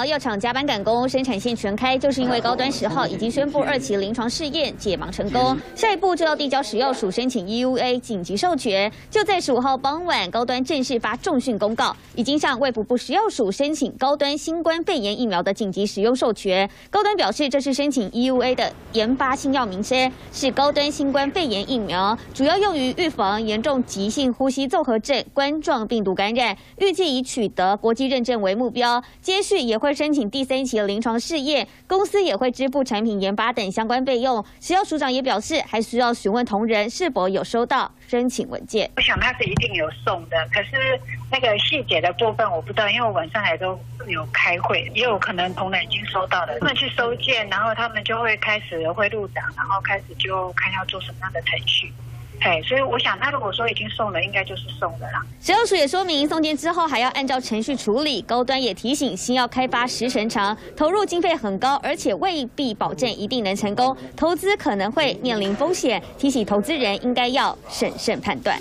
苗药厂加班赶工，生产线全开，就是因为高端10号已经宣布2期临床试验解盲成功，下一步就要递交食药署申请 EUA 紧急授权。就在15号傍晚，高端正式发重讯公告，已经向卫福部食药署申请高端新冠肺炎疫苗的紧急使用授权。高端表示，这是申请 EUA 的研发新药名称，是高端新冠肺炎疫苗，主要用于预防严重急性呼吸综合症冠状病毒感染，预计以取得国际认证为目标。 接续也会申请第3期的临床试验，公司也会支付产品研发等相关费用。食药署长也表示，还需要询问同仁是否有收到申请文件。我想他是一定有送的，可是那个细节的部分我不知道，因为我晚上还都有开会，也有可能同仁已经收到了，他们去收件，然后他们就会开始会入档，然后开始就看要做什么样的程序。 哎，所以我想，他如果说已经送了，应该就是送了啦。食药署也说明，送件之后还要按照程序处理。高端也提醒，新药开发时程长，投入经费很高，而且未必保证一定能成功，投资可能会面临风险，提醒投资人应该要审慎判断。